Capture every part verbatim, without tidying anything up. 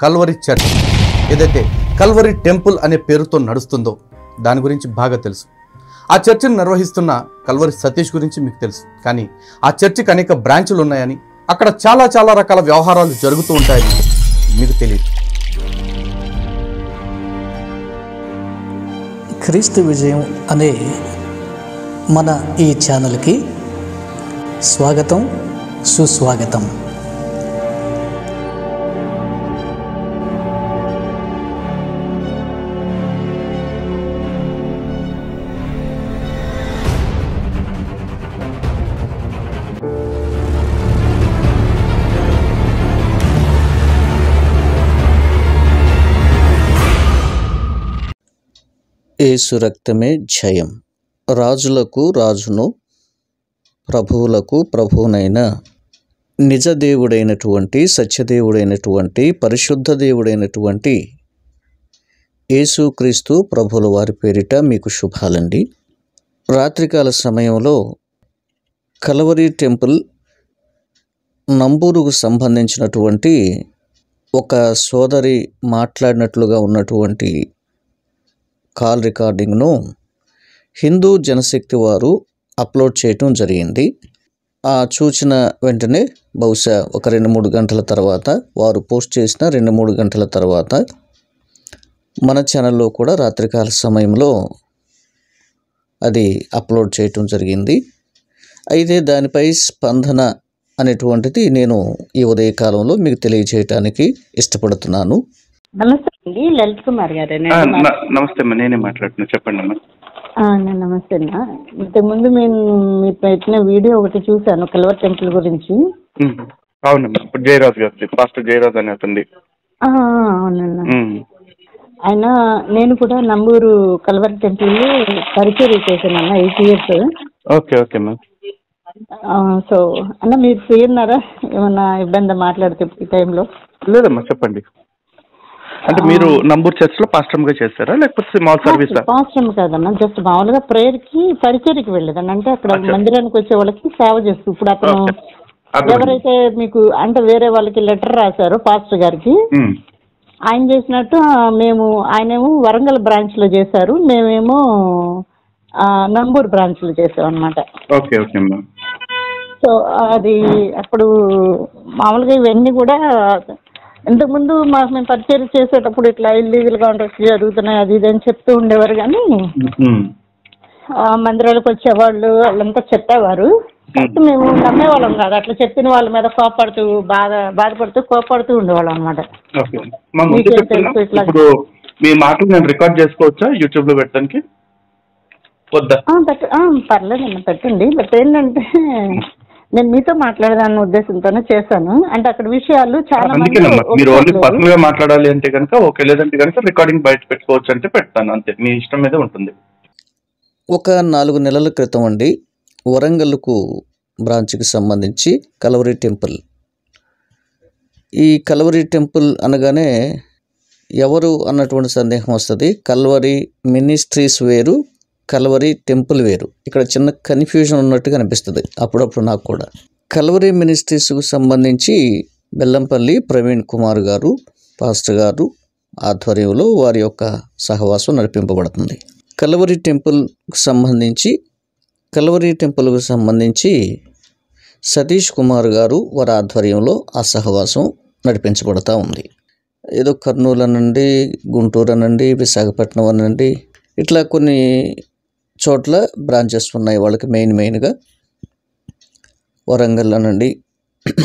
Calvary church ఏదైతే Calvary temple అనే పేరుతో నడుస్తుందో దాని గురించి బాగా తెలుసు. ఆ చర్చిని నిర్వహిస్తున్న కల్వరి సతీష్ గురించి మీకు తెలుసు. కానీ ఆ చర్చికి అనేక బ్రాంచులు ఉన్నాయని, అక్కడ చాలా చాలా రకాల వ్యవహారాలు జరుగుతూ ఉంటాయని మీకు తెలియదు. క్రీస్తు విజయం అనే మన ఈ ఛానల్కి స్వాగతం, సుస్వాగతం. యేసు రక్తమే జయం. రాజులకు రాజును, ప్రభువులకు ప్రభువునైన నిజదేవుడైనటువంటి, సత్యదేవుడైనటువంటి, పరిశుద్ధ దేవుడైనటువంటి యేసుక్రీస్తు ప్రభుల వారి పేరిట మీకు శుభాలండి. రాత్రికాల సమయంలో కల్వరి టెంపుల్ నంబూరుకు సంబంధించినటువంటి ఒక సోదరి మాట్లాడినట్లుగా ఉన్నటువంటి కాల్ రికార్డింగ్ను హిందూ జనశక్తి వారు అప్లోడ్ చేయటం జరిగింది. ఆ చూచిన వెంటనే బహుశా ఒక రెండు మూడు గంటల తర్వాత, వారు పోస్ట్ చేసిన రెండు మూడు గంటల తర్వాత మన ఛానల్లో కూడా రాత్రికాల సమయంలో అది అప్లోడ్ చేయటం జరిగింది. అయితే దానిపై స్పందన అనేటువంటిది నేను ఈ ఉదయకాలంలో మీకు తెలియజేయటానికి ఇష్టపడుతున్నాను. నమస్తే అండి, లలిత్ కుమార్ గారు. నమస్తే, నేనే మాట్లాడుతున్నా, చెప్పండి. నమస్తే అన్న, ఇంతకుముందు నేను మీరు పెట్టిన వీడియో ఒకటి చూసాను కల్వరి టెంపుల్ గురించి. అవునమ్మా, జయరాజ్ గారు, పాస్టర్ జయరాజ్ అని అతను. అవునన్నా, ఆయన నేను కూడా నంబూరు కల్వరి టెంపుల్ పరిచర్య చేశాను అన్న, eight years. Okay okay ma'am. So అన్న, మీరు ఫ్రీ ఉన్నారా? ఏమన్నా ఇబ్బంది మాట్లాడితే ఈ టైంలో? లేదమ్మా, చెప్పండి. అంటే మీరు నంబూరు చర్చ్ లో పాస్టమ్ గా చేస్తారా, లేకపోతే స్మాల్ సర్వీస్? పాస్టమ్ కాదన్నా, జస్ట్ మామూలుగా ప్రేయర్ కి పరిచర్యకి వెళ్ళేదన్న. అంటే అక్కడ మందిరానికి వచ్చే వాళ్ళకి సేవ చేస్తూ. ఇప్పుడు అతను ఎవరైతే మీకు అంటే వేరే వాళ్ళకి లెటర్ రాశారో పాస్టర్ గారికి, ఆయన చేసినట్టు మేము, ఆయనేమో వరంగల్ బ్రాంచ్ లో చేశారు, మేమేమో నంబూరు బ్రాంచ్ లో చేసాం అనమాట. Okay okay ma'am. సో అది అప్పుడు మామూలుగా ఇవన్నీ కూడా ఇంతకుముందు మాకు మేము పరిచయం చేసేటప్పుడు ఇట్లా ఇల్లీగల్ కాంట్రాక్ట్ జరుగుతున్నాయి అది ఇది అని చెప్తూ ఉండేవారు. కానీ మందిరాలకు వచ్చేవాళ్ళు వాళ్ళంతా చెప్పేవారు, మేము నమ్మేవాళ్ళం కాదు. అట్లా చెప్పిన వాళ్ళ మీద కోపడుతూ, బాధ బాధపడుతూ కోపడుతూ ఉండేవాళ్ళం అనమాట. మీ మాటలు నేను రికార్డ్ చేసుకోవచ్చా యూట్యూబ్ లో పెట్టడానికి? పర్లేదన్న, పెట్టండి. బట్ ఏంటంటే నేను మీతో మాట్లాడదాని ఉద్దేశంతోనే చేశాను. అంటే అక్కడ విషయాలు చాలా పర్సనల్ గా మాట్లాడాలి అంటే కనుక ఓకే, లేదంటే కనుక రికార్డింగ్ బయట పెట్టుకోవచ్చు అంటే పెడతాను, అంతే, మీ ఇష్టం మీద ఉంటుంది. ఒక నాలుగు నెలల క్రితం అండి, వరంగల్కు బ్రాంచ్కి సంబంధించి కల్వరి టెంపుల్. ఈ కల్వరి టెంపుల్ అనగానే ఎవరు అన్నటువంటి సందేహం వస్తుంది. కల్వరి మినిస్ట్రీస్ వేరు, కల్వరి టెంపుల్ వేరు. ఇక్కడ చిన్న కన్ఫ్యూజన్ ఉన్నట్టుగా అనిపిస్తుంది అప్పుడప్పుడు నాకు కూడా. కల్వరి మినిస్ట్రీస్కు సంబంధించి బెల్లంపల్లి ప్రవీణ్ కుమార్ గారు, పాస్టర్ గారు ఆధ్వర్యంలో వారి యొక్క సహవాసం నడిపింపబడుతుంది. కల్వరి టెంపుల్కు సంబంధించి కల్వరి టెంపుల్కు సంబంధించి సతీష్ కుమార్ గారు వారి ఆధ్వర్యంలో ఆ సహవాసం నడిపించబడుతూ ఉంది. ఏదో కర్నూలు అనండి, గుంటూరు అనండి, విశాఖపట్నం అనండి, ఇట్లా కొన్ని చోట్ల బ్రాంచెస్ ఉన్నాయి వాళ్ళకి. మెయిన్ మెయిన్గా వరంగల్ అనండి.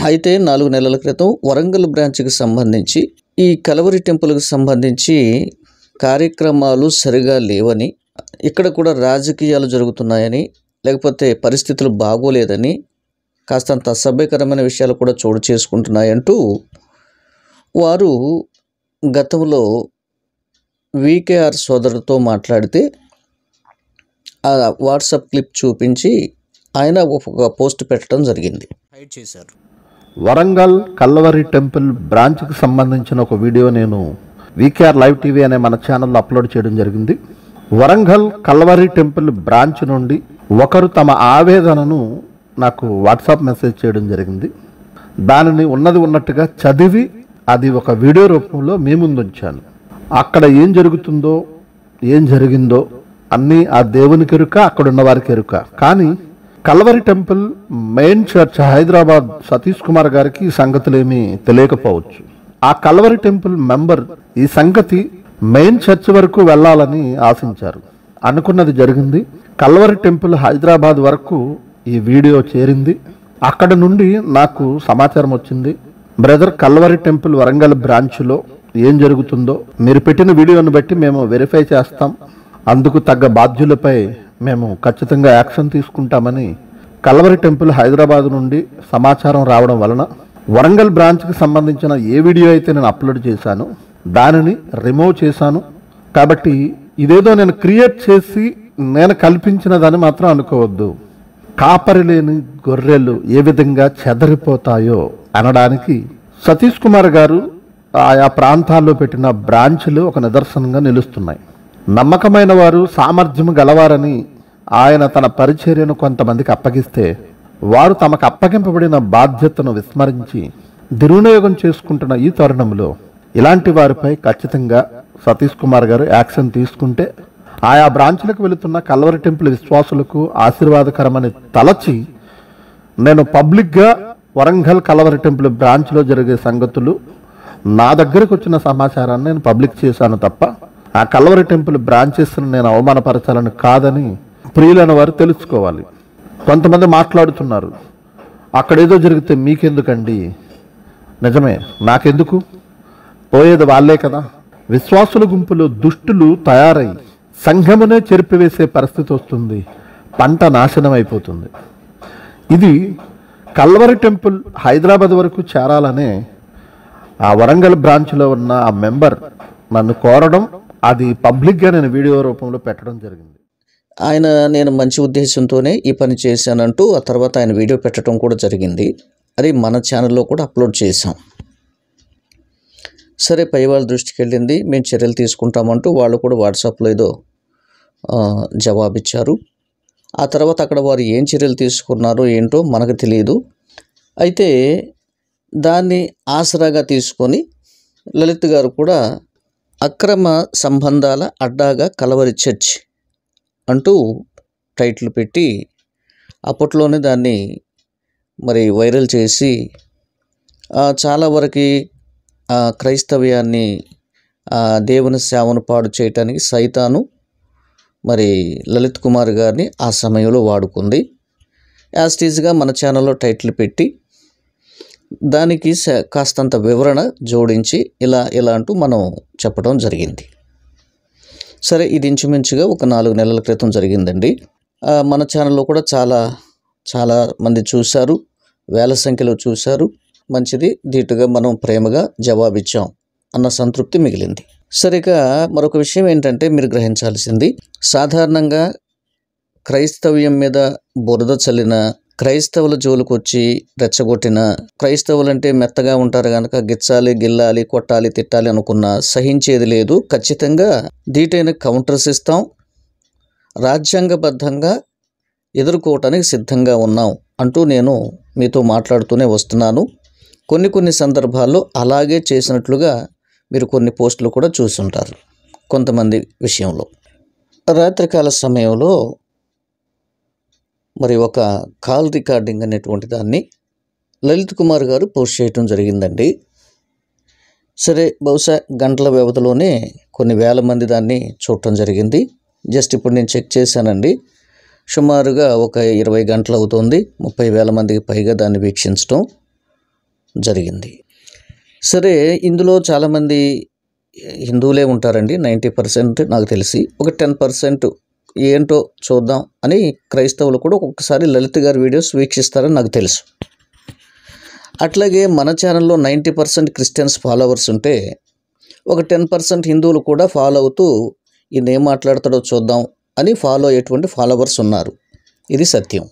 అయితే నాలుగు నెలల క్రితం వరంగల్ బ్రాంచ్కి సంబంధించి ఈ కల్వరి టెంపుల్కి సంబంధించి కార్యక్రమాలు సరిగా లేవని, ఇక్కడ కూడా రాజకీయాలు జరుగుతున్నాయని, లేకపోతే పరిస్థితులు బాగోలేదని, కాస్తంత అసభ్యకరమైన విషయాలు కూడా చోటు చేసుకుంటున్నాయంటూ వారు గతంలో వీకేఆర్ సోదరుతో మాట్లాడితే ఆ వాట్సాప్ క్లిప్ చూపించి ఆయన ఒక పోస్ట్ పెట్టడం జరిగింది, హైడ్ చేశారు. వరంగల్ కల్వరి టెంపుల్ బ్రాంచ్కి సంబంధించిన ఒక వీడియో నేను వీకేఆర్ లైవ్ టీవీ అనే మన ఛానల్లో అప్లోడ్ చేయడం జరిగింది. వరంగల్ కల్వరి టెంపుల్ బ్రాంచ్ నుండి ఒకరు తమ ఆవేదనను నాకు వాట్సాప్ మెసేజ్ చేయడం జరిగింది. దానిని ఉన్నది ఉన్నట్టుగా చదివి అది ఒక వీడియో రూపంలో మీ ముందు ఉంచాను. అక్కడ ఏం జరుగుతుందో ఏం జరిగిందో అన్నీ ఆ దేవునికి ఎరుక, అక్కడున్న వారికి ఎరుక. కానీ Calvary temple main church Hyderabad Satish Kumar గారికి ఈ సంగతులేమీ తెలియకపోవచ్చు. ఆ కల్వరి టెంపుల్ మెంబర్ ఈ సంగతి మెయిన్ చర్చ్ వరకు వెళ్ళాలని ఆశించారు. అనుకున్నది జరిగింది. కల్వరి టెంపుల్ హైదరాబాద్ వరకు ఈ వీడియో చేరింది. అక్కడ నుండి నాకు సమాచారం వచ్చింది, బ్రదర్ కల్వరి టెంపుల్ వరంగల్ బ్రాంచ్లో ఏం జరుగుతుందో మీరు పెట్టిన వీడియోను బట్టి మేము వెరిఫై చేస్తాం, అందుకు తగ్గ బాధ్యులపై మేము ఖచ్చితంగా యాక్షన్ తీసుకుంటామని కల్వరి టెంపుల్ హైదరాబాద్ నుండి సమాచారం రావడం వలన వరంగల్ బ్రాంచ్కి సంబంధించిన ఏ వీడియో అయితే నేను అప్లోడ్ చేశానో దానిని రిమూవ్ చేశాను. కాబట్టి ఇదేదో నేను క్రియేట్ చేసి నేను కల్పించినదని మాత్రం అనుకోవద్దు. కాపరి లేని గొర్రెలు ఏ విధంగా చెదరిపోతాయో అనడానికి సతీష్ కుమార్ గారు ఆయా ప్రాంతాల్లో పెట్టిన బ్రాంచ్లు ఒక నిదర్శనంగా నిలుస్తున్నాయి. నమ్మకమైన వారు, సామర్థ్యం గలవారని ఆయన తన పరిచర్యను కొంతమందికి అప్పగిస్తే వారు తమకు అప్పగింపబడిన బాధ్యతను విస్మరించి దుర్వినియోగం చేసుకుంటున్న ఈ తరుణంలో ఇలాంటి వారిపై ఖచ్చితంగా సతీష్ కుమార్ గారు యాక్షన్ తీసుకుంటే ఆయా బ్రాంచ్లకు వెళుతున్న కల్వరి టెంపుల్ విశ్వాసులకు ఆశీర్వాదకరమని తలచి నేను పబ్లిక్గా వరంగల్ కల్వరి టెంపుల్ బ్రాంచ్లో జరిగే సంగతులు, నా దగ్గరకు వచ్చిన సమాచారాన్ని నేను పబ్లిక్ చేశాను తప్ప ఆ కల్వరి టెంపుల్ బ్రాంచెస్ను నేను అవమానపరచాలని కాదని ప్రియులైన వారు తెలుసుకోవాలి. కొంతమంది మాట్లాడుతున్నారు, అక్కడేదో జరిగితే మీకెందుకండి? నిజమే, నాకెందుకు? పోయేది వాళ్ళే కదా. విశ్వాసుల గుంపులో దుష్టులు తయారై సంఘమునే చెరిపివేసే పరిస్థితి వస్తుంది, పంట నాశనం అయిపోతుంది. ఇది కల్వరి టెంపుల్ హైదరాబాద్ వరకు చేరాలనే ఆ వరంగల్ బ్రాంచ్లో ఉన్న ఆ మెంబర్ నన్ను కోరడం, అది పబ్లిక్గా నేను వీడియో రూపంలో పెట్టడం జరిగింది. ఆయన నేను మంచి ఉద్దేశంతోనే ఈ పని చేశానంటూ ఆ తర్వాత ఆయన వీడియో పెట్టడం కూడా జరిగింది. అది మన ఛానల్లో కూడా అప్లోడ్ చేశాం. సరే, పై వాళ్ళ దృష్టికి వెళ్ళింది, మేము చర్యలు తీసుకుంటామంటూ వాళ్ళు కూడా వాట్సాప్లో ఏదో జవాబిచ్చారు. ఆ తర్వాత అక్కడ వారు ఏం చర్యలు తీసుకున్నారో ఏంటో మనకు తెలియదు. అయితే దాన్ని ఆసరాగా తీసుకొని లలిత్ గారు కూడా అక్రమ సంబంధాల అడ్డాగా కల్వరి చర్చ్ అంటూ టైటిల్ పెట్టి అప్పట్లోనే దాన్ని మరి వైరల్ చేసి చాలా వరకు క్రైస్తవ్యాన్ని, దేవుని సేవను పాడు చేయటానికి సైతాను మరి లలిత్ కుమార్ గారిని ఆ సమయంలో వాడుకుంది. యాస్టీజ్గా మన ఛానల్లో టైటిల్ పెట్టి దానికి కాస్తంత వివరణ జోడించి ఇలా ఇలా అంటూ మనం చెప్పడం జరిగింది. సరే, ఇది ఇంచుమించుగా ఒక నాలుగు నెలల క్రితం జరిగిందండి. మన ఛానల్లో కూడా చాలా చాలా మంది చూశారు, వేల సంఖ్యలో చూశారు. మంచిది, దీటుగా మనం ప్రేమగా జవాబిచ్చాం అన్న సంతృప్తి మిగిలింది. సరిగా మరొక విషయం ఏంటంటే మీరు గ్రహించాల్సింది, సాధారణంగా క్రైస్తవ్యం మీద బురద చల్లిన, క్రైస్తవుల జోలుకు వచ్చి రెచ్చగొట్టిన, క్రైస్తవులంటే మెత్తగా ఉంటారు కనుక గిచ్చాలి, గిల్లాలి, కొట్టాలి, తిట్టాలి అనుకున్న సహించేది లేదు. ఖచ్చితంగా దీటైన కౌంటర్స్ ఇస్తాం, రాజ్యాంగబద్ధంగా ఎదుర్కోవటానికి సిద్ధంగా ఉన్నాం అంటూ నేను మీతో మాట్లాడుతూనే వస్తున్నాను. కొన్ని కొన్ని సందర్భాల్లో అలాగే చేసినట్లుగా మీరు కొన్ని పోస్టులు కూడా చూసుంటారు. కొంతమంది విషయంలో రాత్రికాల సమయంలో మరి ఒక కాల్ రికార్డింగ్ అనేటువంటి దాన్ని లలిత్ కుమార్ గారు పోస్ట్ చేయటం జరిగిందండి. సరే, బహుశా గంటల వ్యవధిలోనే కొన్ని వేల మంది దాన్ని చూడటం జరిగింది. జస్ట్ ఇప్పుడు నేను చెక్ చేశానండి, సుమారుగా ఒక ఇరవై గంటలు అవుతుంది, ముప్పై వేల మందికి పైగా దాన్ని వీక్షించడం జరిగింది. సరే, ఇందులో చాలామంది హిందువులే ఉంటారండి, నైంటీ పర్సెంట్ నాకు తెలిసి. ఒక టెన్ పర్సెంట్ ఏంటో చూద్దాం అని క్రైస్తవులు కూడా ఒక్కొక్కసారి లలిత్ గారి వీడియోస్ వీక్షిస్తారని నాకు తెలుసు. అట్లాగే మన ఛానల్లో నైంటీ పర్సెంట్ క్రిస్టియన్స్ ఫాలోవర్స్ ఉంటే ఒక టెన్ పర్సెంట్ హిందువులు కూడా ఫాలో అవుతూ ఈయన ఏం మాట్లాడతాడో చూద్దాం అని ఫాలో అయ్యేటువంటి ఫాలోవర్స్ ఉన్నారు. ఇది సత్యం.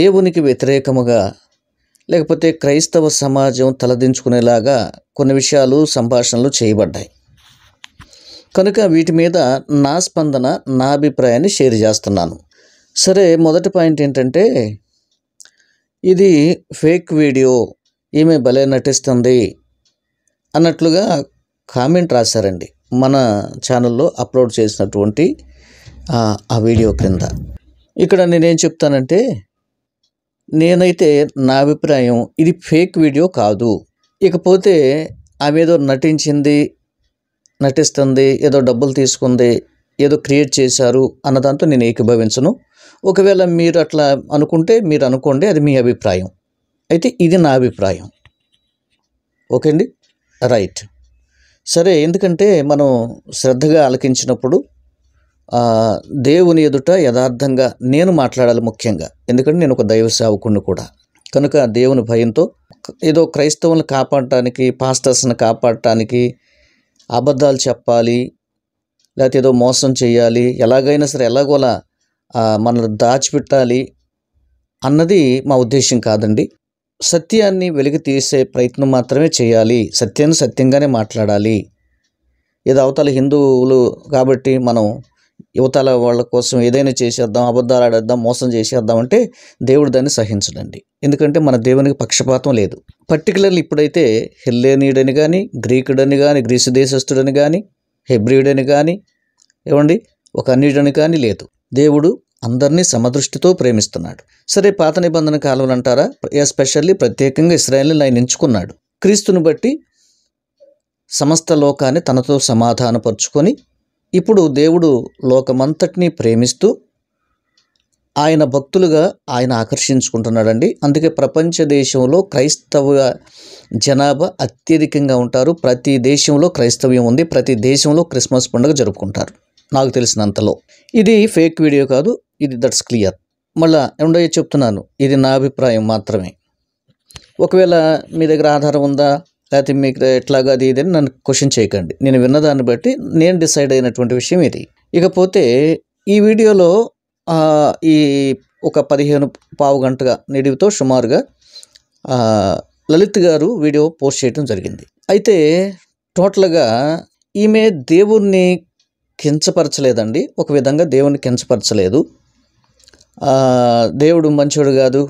దేవునికి వ్యతిరేకముగా లేకపోతే క్రైస్తవ సమాజం తలదించుకునేలాగా కొన్ని విషయాలు, సంభాషణలు చేయబడ్డాయి. కనుక వీటి మీద నా స్పందన, నా అభిప్రాయాన్ని షేర్ చేస్తున్నాను. సరే, మొదటి పాయింట్ ఏంటంటే, ఇది ఫేక్ వీడియో, ఈమె భలే నటిస్తుంది, అన్నట్లుగా కామెంట్ రాశారండి మన ఛానల్లో అప్లోడ్ చేసినటువంటి ఆ వీడియో క్రింద. ఇక్కడ నేనేం చెప్తానంటే, నేనైతే నా అభిప్రాయం ఇది ఫేక్ వీడియో కాదు. ఇకపోతే ఆమెదో నటించింది, నటిస్తుంది, ఏదో డబ్బులు తీసుకుంది, ఏదో క్రియేట్ చేశారు అన్న దాంతో నేను ఏకీభవించను. ఒకవేళ మీరు అట్లా అనుకుంటే మీరు అనుకోండి, అది మీ అభిప్రాయం. అయితే ఇది నా అభిప్రాయం. ఓకే అండి, రైట్, సరే. ఎందుకంటే మనం శ్రద్ధగా ఆలకించినప్పుడు దేవుని ఎదుట యథార్థంగా నేను మాట్లాడాలి ముఖ్యంగా. ఎందుకంటే నేను ఒక దైవ సేవకుడిని కూడా కనుక దేవుని భయంతో ఏదో క్రైస్తవులను కాపాడటానికి, పాస్టర్స్ని కాపాడటానికి అబద్ధాలు చెప్పాలి, లేకపోతే ఏదో మోసం చేయాలి, ఎలాగైనా సరే ఎలాగోలా మనల్ని దాచిపెట్టాలి అన్నది మా ఉద్దేశం కాదండి. సత్యాన్ని వెలికి తీసే ప్రయత్నం మాత్రమే చేయాలి, సత్యాన్ని సత్యంగానే మాట్లాడాలి. ఏదో అవతల హిందువులు కాబట్టి మనం యువతల వాళ్ళ కోసం ఏదైనా చేసేద్దాం, అబద్ధాలు ఆడేద్దాం, మోసం చేసేద్దాం అంటే దేవుడు దాన్ని సహించడండి. ఎందుకంటే మన దేవునికి పక్షపాతం లేదు. పర్టికులర్లీ ఇప్పుడైతే హెల్లేనీయుడని కానీ, గ్రీకుడని కానీ, గ్రీసు దేశస్థుడని కానీ, హెబ్రియుడని కానీ, ఏమండి ఒక అన్యుడని కానీ లేదు. దేవుడు అందరినీ సమదృష్టితో ప్రేమిస్తున్నాడు. సరే, పాత నిబంధన కాలంలో అంటారా, ఎస్పెషల్లీ ప్రత్యేకంగా ఇశ్రాయేలుని ఆయన ఎంచుకున్నాడు. క్రీస్తుని బట్టి సమస్త లోకాన్ని తనతో సమాధానపరుచుకొని ఇప్పుడు దేవుడు లోకమంతటినీ ప్రేమిస్తూ ఆయన భక్తులుగా ఆయన ఆకర్షించుకుంటున్నాడండి. అందుకే ప్రపంచ దేశంలో క్రైస్తవ జనాభా అత్యధికంగా ఉంటారు. ప్రతి దేశంలో క్రైస్తవ్యం ఉంది, ప్రతి దేశంలో క్రిస్మస్ పండుగ జరుపుకుంటారు నాకు తెలిసినంతలో. ఇది ఫేక్ వీడియో కాదు, ఇది దట్స్ క్లియర్. మళ్ళీ ఏముండో చెప్తున్నాను, ఇది నా అభిప్రాయం మాత్రమే. ఒకవేళ మీ దగ్గర ఆధారం ఉందా, లేకపోతే మీకు ఎట్లాగా అది ఇది నన్ను క్వశ్చన్ చేయకండి. నేను విన్నదాన్ని బట్టి నేను డిసైడ్ అయినటువంటి విషయం ఇది. ఇకపోతే ఈ వీడియోలో ఈ ఒక పదిహేను పావు గంటగా నిడివితో సుమారుగా లలిత్ గారు వీడియో పోస్ట్ చేయడం జరిగింది. అయితే టోటల్గా ఈమె దేవుణ్ణి కించపరచలేదండి, ఒక విధంగా దేవుని కించపరచలేదు. దేవుడు మంచోడు కాదు,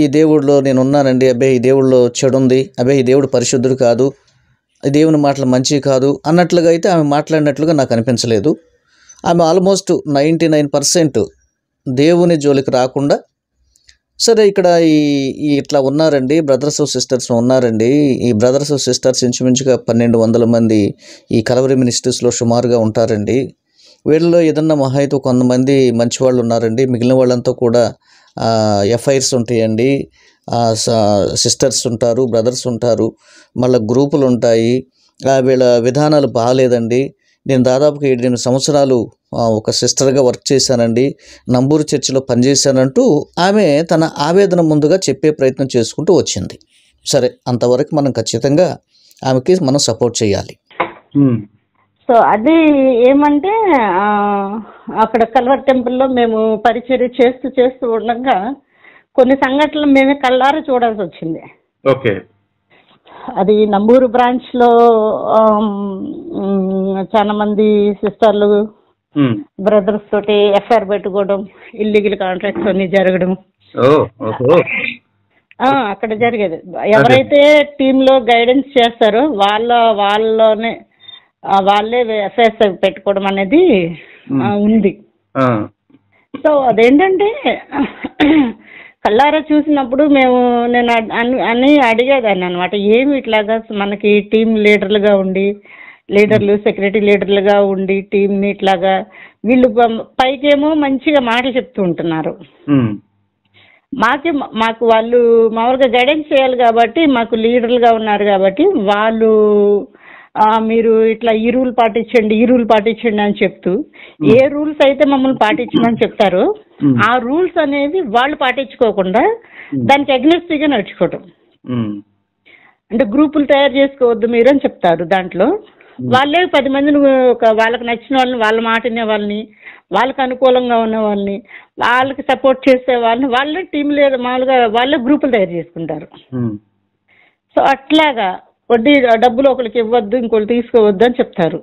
ఈ దేవుడిలో నేను ఉన్నానండి, అబ్బే ఈ దేవుడిలో చెడు ఉంది, అబ్బే ఈ దేవుడు పరిశుద్ధుడు కాదు, ఈ దేవుని మాటలు మంచివి కాదు అన్నట్లుగా అయితే ఆమె మాట్లాడినట్లుగా నాకు అనిపించలేదు. ఆమె ఆల్మోస్ట్ నైంటీ నైన్ పర్సెంట్ దేవుని జోలికి రాకుండా, సరే ఇక్కడ ఈ ఇట్లా ఉన్నారండి బ్రదర్స్ సిస్టర్స్ ఉన్నారండి, ఈ బ్రదర్స్ సిస్టర్స్ ఇంచుమించుగా పన్నెండు వందల మంది ఈ కలవరి మినిస్ట్రీస్లో సుమారుగా ఉంటారండి, వీళ్ళలో ఏదన్నా మహా అయితే కొంతమంది మంచివాళ్ళు ఉన్నారండి, మిగిలిన వాళ్ళంతా కూడా ఎఫ్ఐఆర్స్ ఉంటాయండి, సిస్టర్స్ ఉంటారు, బ్రదర్స్ ఉంటారు, మళ్ళీ గ్రూపులు ఉంటాయి, వీళ్ళ విధానాలు బాగాలేదండి, నేను దాదాపుగా ఏడు ఎనిమిది సంవత్సరాలు ఒక సిస్టర్గా వర్క్ చేశానండి, నంబూరు చర్చిలో పనిచేశానంటూ ఆమె తన ఆవేదన ముందుగా చెప్పే ప్రయత్నం చేసుకుంటూ వచ్చింది. సరే, అంతవరకు మనం ఖచ్చితంగా ఆమెకి మనం సపోర్ట్ చేయాలి. సో అది ఏమంటే అక్కడ కల్వర్ టెంపుల్లో మేము పరిచర్య చేస్తూ చేస్తూ ఉండగా కొన్ని సంఘటనలు మేమే కళ్ళారా చూడాల్సి వచ్చింది. ఓకే, అది నంబూరు బ్రాంచ్లో చాలా మంది సిస్టర్లు బ్రదర్స్ తోటి ఎఫ్ఐఆర్ పెట్టుకోవడం, ఇల్లీగల్ కాంట్రాక్ట్స్ అన్ని జరగడం అక్కడ జరిగేది. ఎవరైతే టీంలో గైడెన్స్ చేస్తారో వాళ్ళ వాళ్ళనే వాళ్ళే ఎఫ్ఐఆర్ పెట్టుకోవడం అనేది ఉంది. సో అదేంటంటే కళ్ళారా చూసినప్పుడు మేము నేను అని అడిగేదాన్ని అనమాట, ఏమి ఇట్లాగా మనకి టీమ్ లీడర్లుగా ఉండి, లీడర్లు సెక్రటరీ లీడర్లుగా ఉండి టీంని ఇట్లాగా వీళ్ళు పైకేమో మంచిగా మాటలు చెప్తూ ఉంటున్నారు, మాకే మాకు వాళ్ళు మామూలుగా గైడెన్స్ చేయాలి కాబట్టి మాకు లీడర్లుగా ఉన్నారు కాబట్టి వాళ్ళు మీరు ఇట్లా ఈ రూల్ పాటించండి ఈ రూల్ పాటించండి అని చెప్తూ, ఏ రూల్స్ అయితే మమ్మల్ని పాటించమని చెప్తారో ఆ రూల్స్ అనేవి వాళ్ళు పాటించుకోకుండా దానికి అగ్నెస్ట్గా నడుచుకోవటం. అంటే గ్రూపులు తయారు చేసుకోవద్దు మీరు అని చెప్తారు, దాంట్లో వాళ్ళే పది మందిని ఒక వాళ్ళకి నచ్చిన వాళ్ళని, వాళ్ళ మాటనే వాళ్ళని, వాళ్ళకి అనుకూలంగా ఉన్న వాళ్ళని, వాళ్ళకి సపోర్ట్ చేసే వాళ్ళని వాళ్ళే టీమ్ లేదు మామూలుగా వాళ్ళే గ్రూపులు తయారు చేసుకుంటారు. సో అట్లాగా వడ్డీ డబ్బులు ఒకరికి ఇవ్వద్దు ఇంకోళ్ళు తీసుకోవద్దు అని చెప్తారు.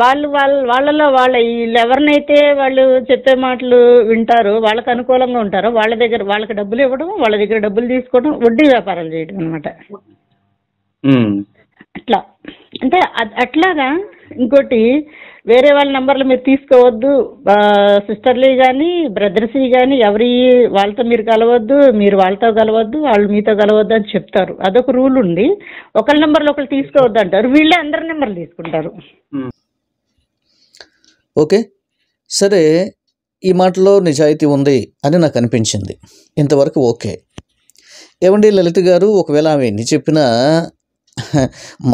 వాళ్ళు వాళ్ళ వాళ్ళలో వాళ్ళ వీళ్ళు ఎవరినైతే వాళ్ళు చెప్పే మాటలు వింటారో వాళ్ళకి అనుకూలంగా ఉంటారో వాళ్ళ దగ్గర వాళ్ళకి డబ్బులు ఇవ్వడం, వాళ్ళ దగ్గర డబ్బులు తీసుకోవడం, వడ్డీ వ్యాపారాలు చేయడం అనమాట. అట్లా అంటే అట్లాగా ఇంకోటి వేరే వాళ్ళ నెంబర్లు మీరు తీసుకోవద్దు, సిస్టర్లీ కానీ బ్రదర్స్లీ కానీ ఎవరి వాళ్ళతో మీరు కలవద్దు, మీరు వాళ్ళతో కలవద్దు, వాళ్ళు మీతో కలవద్దు అని చెప్తారు. అదొక రూల్ ఉంది, ఒకళ్ళ నెంబర్లు ఒకళ్ళు తీసుకోవద్దు అంటారు, వీళ్ళే అందరి నెంబర్లు తీసుకుంటారు. ఓకే సరే, ఈ మాటలో నిజాయితీ ఉంది అని నాకు అనిపించింది, ఇంతవరకు ఓకే. ఏమండి లలిత గారు, ఒకవేళ ఆమె ఎన్ని చెప్పినా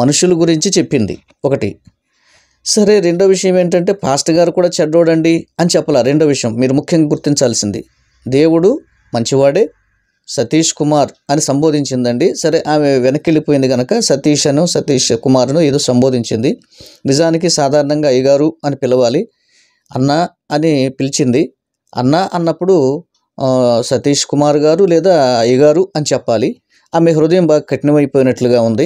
మనుషుల గురించి చెప్పింది ఒకటి. సరే, రెండో విషయం ఏంటంటే పాస్టర్ గారు కూడా చెడ్డోడండి అని చెప్పాల. రెండో విషయం మీరు ముఖ్యంగా గుర్తించాల్సింది, దేవుడు మంచివాడే, సతీష్ కుమార్ అని సంబోధించిందండి. సరే, ఆమె వెనక్కి వెళ్ళిపోయింది కనుక సతీష్ అను సతీష్ కుమార్ను ఏదో సంబోధించింది. నిజానికి సాధారణంగా అయ్యగారు అని పిలవాలి, అన్న అని పిలిచింది. అన్న అన్నప్పుడు సతీష్ కుమార్ గారు లేదా అయ్యగారు అని చెప్పాలి. ఆమె హృదయం బాగా కఠినమైపోయినట్లుగా ఉంది.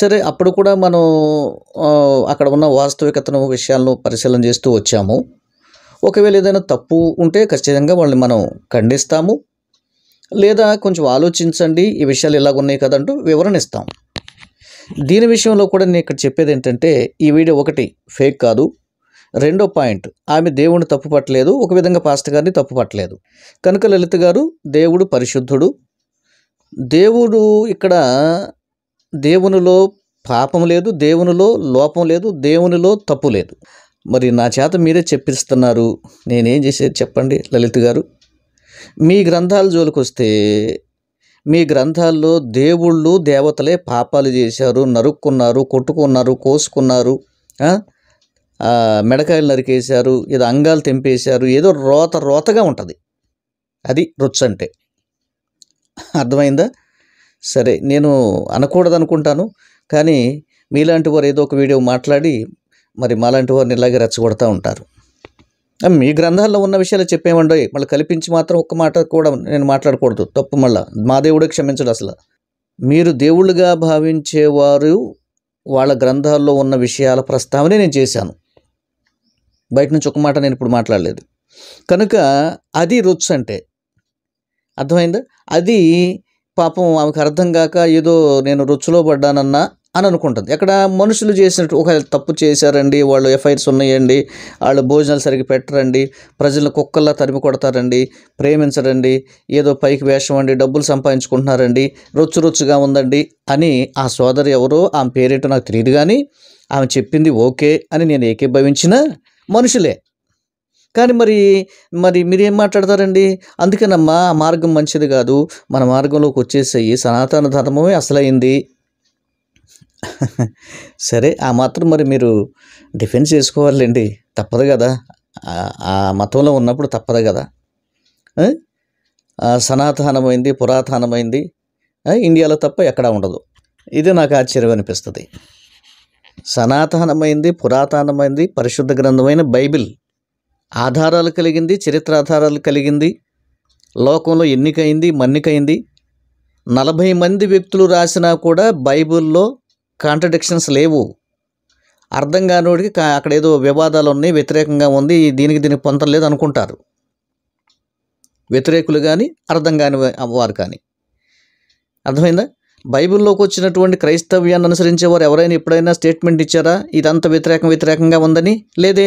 సరే, అప్పుడు కూడా మనం అక్కడ ఉన్న వాస్తవికతను విషయాలను పరిశీలన చేస్తూ వచ్చాము. ఒకవేళ ఏదైనా తప్పు ఉంటే ఖచ్చితంగా వాళ్ళని మనం ఖండిస్తాము, లేదా కొంచెం ఆలోచించండి ఈ విషయాలు ఇలాగ ఉన్నాయి కదంటూ వివరణ ఇస్తాం. దీని విషయంలో కూడా నేను ఇక్కడ చెప్పేది ఏంటంటే ఈ వీడియో ఒకటి ఫేక్ కాదు. రెండో పాయింట్, ఆమె దేవుడిని తప్పు పట్టలేదు, ఒక విధంగా పాస్టర్ గారిని తప్పు పట్టలేదు కనుక లలిత గారు దేవుడు పరిశుద్ధుడు, దేవుడు ఇక్కడ దేవునిలో పాపం లేదు, దేవునిలో లోపం లేదు, దేవునిలో తప్పు లేదు. మరి నా చేత మీరే చెప్పిస్తున్నారు, నేనేం చేసేది చెప్పండి లలిత గారు. మీ గ్రంథాల జోలికి వస్తే మీ గ్రంథాల్లో దేవుళ్ళు దేవతలే పాపాలు చేశారు, నరుక్కున్నారు, కొట్టుకున్నారు, కోసుకున్నారు, మెడకాయలు నరికేశారు, ఏదో అంగాలు తెంపేశారు, ఏదో రోత రోతగా ఉంటుంది. అది రుచి అంటే అర్థమైందా? సరే, నేను అనకూడదు అనుకుంటాను కానీ మీలాంటి వారు ఏదో ఒక వీడియో మాట్లాడి మరి మాలాంటి వారిని ఇలాగే రెచ్చగొడతా ఉంటారు. మీ గ్రంథాల్లో ఉన్న విషయాలు చెప్పేమండో మళ్ళీ కల్పించి మాత్రం ఒక్క మాట కూడా నేను మాట్లాడకూడదు, తప్పు. మళ్ళీ మా దేవుడే క్షమించడు. అసలు మీరు దేవుళ్ళుగా భావించేవారు వాళ్ళ గ్రంథాల్లో ఉన్న విషయాల ప్రస్తావనే నేను చేశాను, బయట నుంచి ఒక మాట నేను ఇప్పుడు మాట్లాడలేదు కనుక అది రుచి అంటే అర్థమైందా? అది పాపం ఆమెకు అర్థం కాక ఏదో నేను రుచిలో పడ్డానన్నా అని అనుకుంటుంది. ఎక్కడ మనుషులు చేసినట్టు ఒక తప్పు చేశారండి, వాళ్ళు ఎఫ్ఐఆర్స్ ఉన్నాయండి, వాళ్ళు భోజనాలు సరిగ్గా పెట్టరండి, ప్రజలను కుక్కల్లా తరిమి కొడతారండి, ప్రేమించరండి, ఏదో పైకి వేషం అండి, డబ్బులు సంపాదించుకుంటున్నారండి, రొచ్చు రొచ్చుగా ఉందండి అని ఆ సోదరు ఎవరో, ఆమె పేరేటో నాకు తెలియదు కానీ ఆమె చెప్పింది ఓకే అని నేను ఏకీభవించిన మనుషులే. కానీ మరి మరి మీరేం మాట్లాడతారండి? అందుకేనమ్మా ఆ మార్గం మంచిది కాదు, మన మార్గంలోకి వచ్చేసేయి, సనాతన ధర్మమే అసలైంది. సరే, ఆ మాత్రం మరి మీరు డిఫెన్స్ చేసుకోవాలండి, తప్పదు కదా, ఆ మతంలో ఉన్నప్పుడు తప్పదు కదా. సనాతనమైంది, పురాతనమైంది ఇండియాలో తప్ప ఎక్కడా ఉండదు. ఇది నాకు ఆశ్చర్యం అనిపిస్తుంది. సనాతనమైంది, పురాతనమైంది, పరిశుద్ధ గ్రంథమైన బైబిల్ ఆధారాలు కలిగింది, చరిత్ర ఆధారాలు కలిగింది, లోకంలో ఎన్నికైంది, మన్నికైంది. నలభై మంది వ్యక్తులు రాసినా కూడా బైబిల్లో కాంట్రడిక్షన్స్ లేవు. అర్థం కానివాడికి అక్కడ ఏదో వివాదాలు ఉన్నాయి, వ్యతిరేకంగా ఉంది, దీనికి దీనికి పొంతం లేదు అనుకుంటారు వ్యతిరేకులు కానీ అర్థం కాని వారు కానీ. అర్థమైందా? బైబిల్లోకి వచ్చినటువంటి క్రైస్తవ్యాన్ని అనుసరించేవారు ఎవరైనా ఎప్పుడైనా స్టేట్మెంట్ ఇచ్చారా ఇదంతా వ్యతిరేకం వ్యతిరేకంగా ఉందని? లేదే.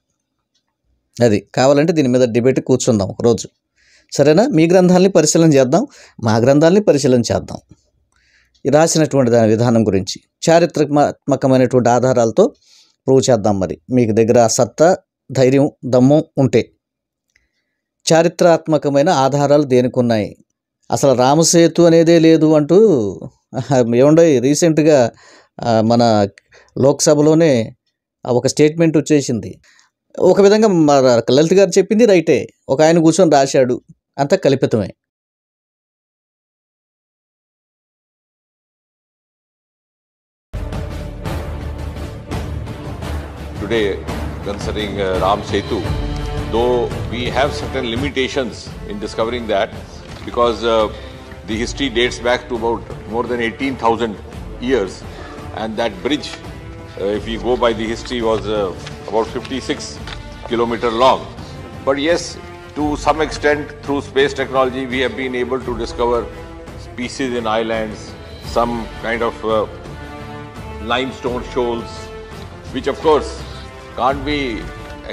అది కావాలంటే దీని మీద డిబేట్ కూర్చుందాం ఒకరోజు, సరేనా? మీ గ్రంథాలని పరిశీలన చేద్దాం, మా గ్రంథాలని పరిశీలన చేద్దాం. రాసినటువంటి దాని విధానం గురించి చారిత్రాత్మకమైనటువంటి ఆధారాలతో ప్రూవ్ చేద్దాం. మరి మీకు దగ్గర సత్తా, ధైర్యం, దమ్ము ఉంటే చారిత్రాత్మకమైన ఆధారాలు దేనికి ఉన్నాయి? అసలు రామసేతు అనేదే లేదు అంటూ ఏమండో రీసెంట్గా మన లోక్సభలోనే ఒక స్టేట్మెంట్ వచ్చేసింది. ఒక విధంగా లలిత్ గారు చెప్పింది రైటే, ఒక ఆయన కూర్చొని రాశాడు, అంతా కల్పితమే. Today, concerning uh, Ram Setu, though we have certain limitations in discovering that, because uh, the history dates back to about more than eighteen thousand years, and that bridge, uh, if we go by the history, was uh, about fifty-six kilometers long. But yes, to some extent, through space technology, we have been able to discover species in islands, some kind of uh, limestone shoals, which of course can't be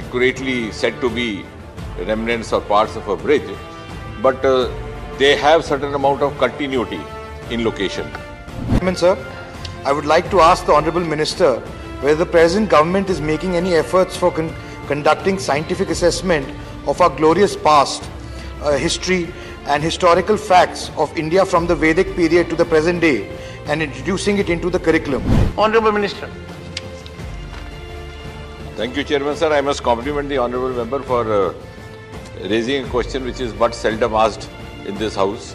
accurately said to be remnants or parts of a bridge, but uh, they have certain amount of continuity in location. Sir, I would like to ask the Honourable Minister whether the present government is making any efforts for con conducting scientific assessment of our glorious past, uh, history and historical facts of India from the Vedic period to the present day and introducing it into the curriculum. Honourable Minister. Thank you, Chairman Sir. I must compliment the Honourable Member for uh, raising a question which is but seldom asked in this House,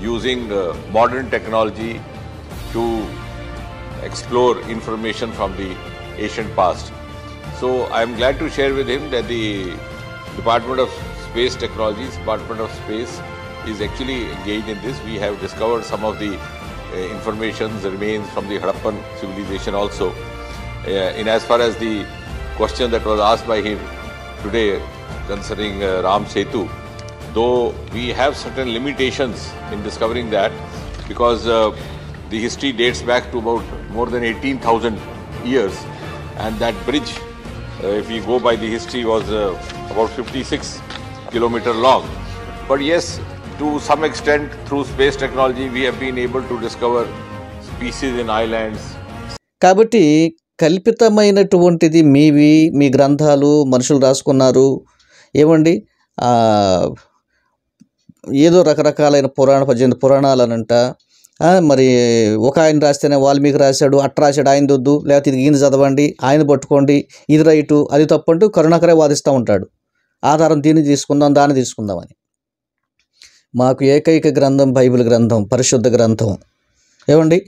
using uh, modern technology to explore information from the ancient past. So I am glad to share with him that the Department of Space Technologies, Department of Space is actually engaged in this. We have discovered some of the uh, information remains from the Harappan civilization also. Uh, in as far as the question that was asked by him today concerning uh, Ram Setu, though we have certain limitations in discovering that, because uh, the history dates back to about more than eighteen thousand years, and that bridge, uh, if we go by the history, was uh, about fifty-six kilometers long. But yes, to some extent, through space technology, we have been able to discover species in islands. Kabati. కల్పితమైనటువంటిది మీవి, మీ గ్రంథాలు, మనుషులు రాసుకున్నారు ఏమండి. ఏదో రకరకాలైన పురాణ పద్దెనిమిది పురాణాలనంట. మరి ఒక ఆయన రాస్తేనే వాల్మీకి రాశాడు, అట్ట రాశాడు, ఆయన దొద్దు, లేకపోతే ఇది ఈయన చదవండి, ఆయన పట్టుకోండి, ఇది రైటు అది తప్పంటూ కరుణాకరే వాదిస్తూ ఉంటాడు. ఆధారం దీన్ని తీసుకుందాం, దాన్ని తీసుకుందామని. మాకు ఏకైక గ్రంథం బైబిల్ గ్రంథం, పరిశుద్ధ గ్రంథం. ఏమండి,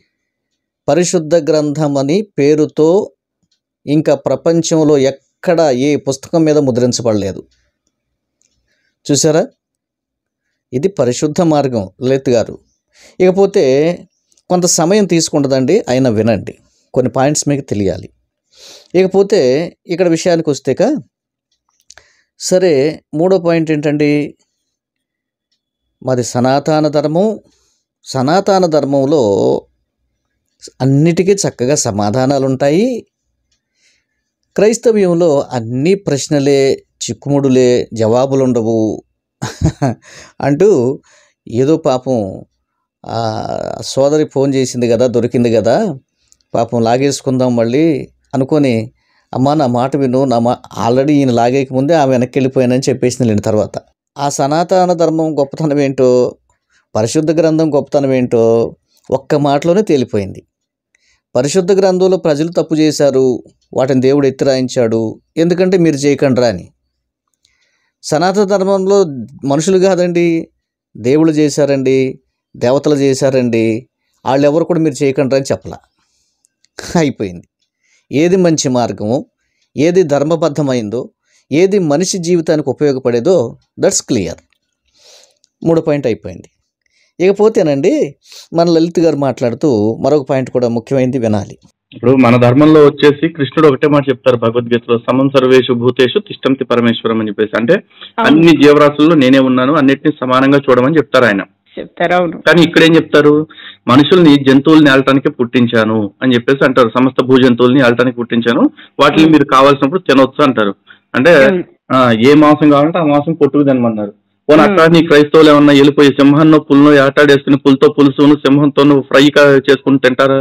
పరిశుద్ధ గ్రంథం అని పేరుతో ఇంకా ప్రపంచంలో ఎక్కడ ఏ పుస్తకం మీద ముద్రించబడలేదు. చూసారా, ఇది పరిశుద్ధ మార్గం లలిత్ గారు. ఇకపోతే కొంత సమయం తీసుకుంటుందండి, అయినా వినండి, కొన్ని పాయింట్స్ మీకు తెలియాలి. ఇకపోతే ఇక్కడ విషయానికి వస్తేక సరే, మూడో పాయింట్ ఏంటండి, మాది సనాతన ధర్మం. సనాతన ధర్మంలో అన్నిటికీ చక్కగా సమాధానాలు ఉంటాయి. క్రైస్తవ్యంలో అన్ని ప్రశ్నలే, చిక్కుముడులే, జవాబులు ఉండవు అంటూ ఏదో పాపం సోదరి ఫోన్ చేసింది కదా, దొరికింది కదా, పాపం లాగేసుకుందాం మళ్ళీ అనుకొని, అమ్మ నా మాట విను, నా మా ఆల్రెడీ ఈయన లాగేయకముందే ఆమె వెనక్కి వెళ్ళిపోయానని చెప్పేసింది. లేని తర్వాత ఆ సనాతన ధర్మం గొప్పతనం ఏంటో, పరిశుద్ధ గ్రంథం గొప్పతనం ఏంటో ఒక్క మాటలోనే తేలిపోయింది. పరిశుద్ధ గ్రంథంలో ప్రజలు తప్పు చేశారు, వాటిని దేవుడు ఎత్తిరాయించాడు, ఎందుకంటే మీరు చేయకండి రా అని. సనాతన ధర్మంలో మనుషులు కాదండి, దేవుళ్ళు చేశారండి, దేవతలు చేశారండి, వాళ్ళెవరు కూడా మీరు చేయకండి రా అని చెప్పలా. అయిపోయింది. ఏది మంచి మార్గమో, ఏది ధర్మబద్ధమైందో, ఏది మనిషి జీవితానికి ఉపయోగపడేదో దట్స్ క్లియర్. మూడో పాయింట్ అయిపోయింది. ఇకపోతేనండి, మన లలిత్ గారు మాట్లాడుతూ మరొక పాయింట్ కూడా ముఖ్యమైనది వినాలి. ఇప్పుడు మన ధర్మంలో వచ్చేసి కృష్ణుడు ఒకటే మాట చెప్తారు భగవద్గీతలో, సమం సర్వేషు భూతేషు తిష్టంతి పరమేశ్వరం అని చెప్పేసి. అంటే అన్ని జీవరాశుల్లో నేనే ఉన్నాను, అన్నిటిని సమానంగా చూడమని చెప్తారు ఆయన. కానీ ఇక్కడ ఏం చెప్తారు, మనుషుల్ని జంతువుల్ని ఆడటానికి పుట్టించాను అని చెప్పేసి అంటారు. సమస్త భూ జంతువుల్ని ఆడటానికి పుట్టించాను, వాటిని మీరు కావాల్సినప్పుడు తినొచ్చు అంటారు. అంటే ఏ మాంసం కావాలంటే ఆ మాంసం కొట్టుకు తినమన్నారు. ఓ పోను అక్కడిని క్రైస్తవులు ఏమన్నా వెళ్ళిపోయి సింహాన్నో పుల్నో ఆటాడేసుకుని పుల్తో పులుసును సింహంతోనూ ఫ్రై చేసుకుని తింటారా?